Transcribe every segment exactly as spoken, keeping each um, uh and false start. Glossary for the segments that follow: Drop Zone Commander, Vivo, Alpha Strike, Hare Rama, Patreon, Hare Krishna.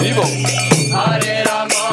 Vivo. Hare Rama.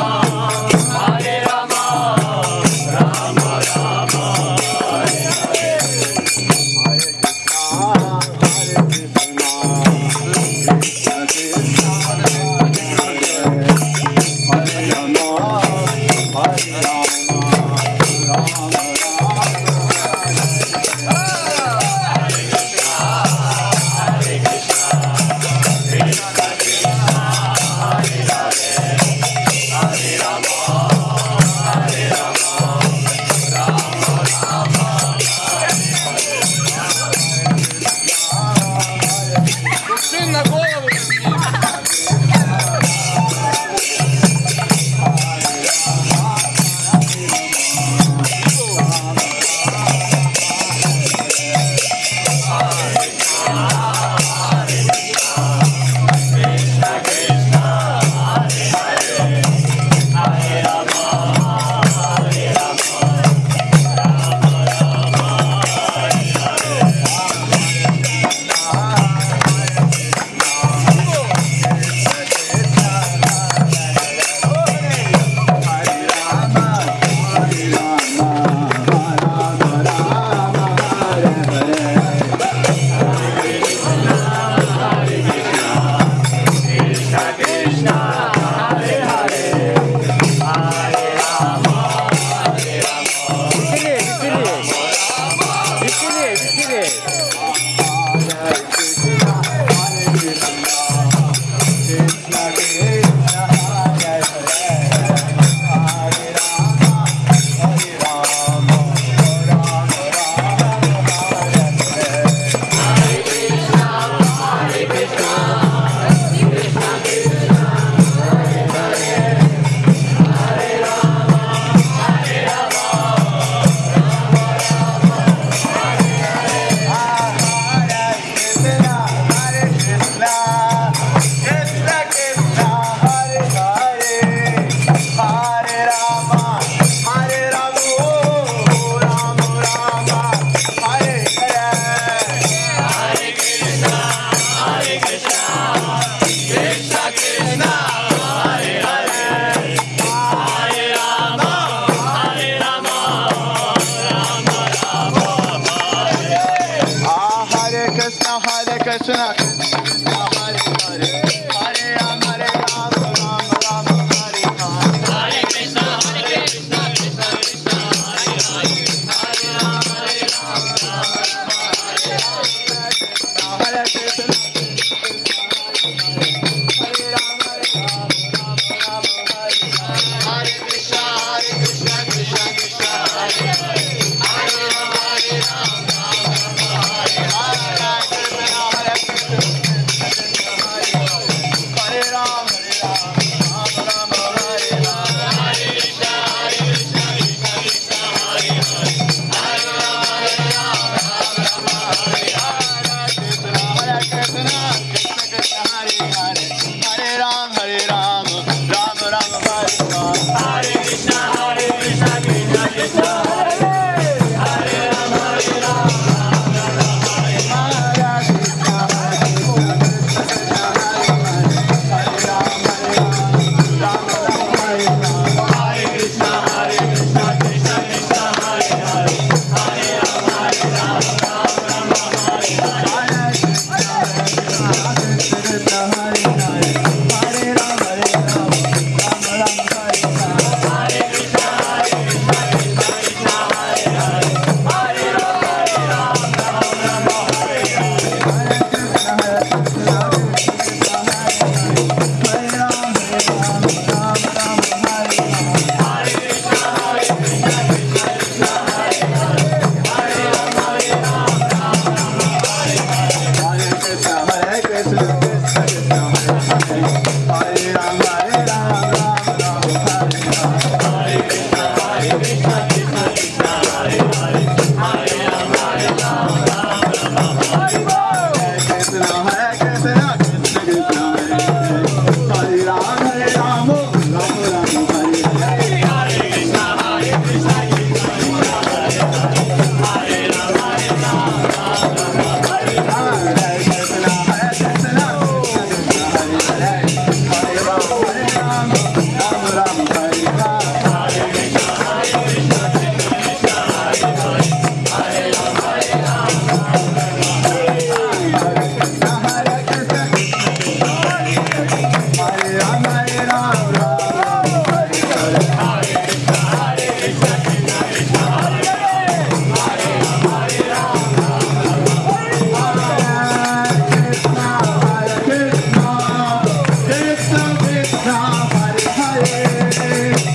Hare Krishna, Hare Hare Hare.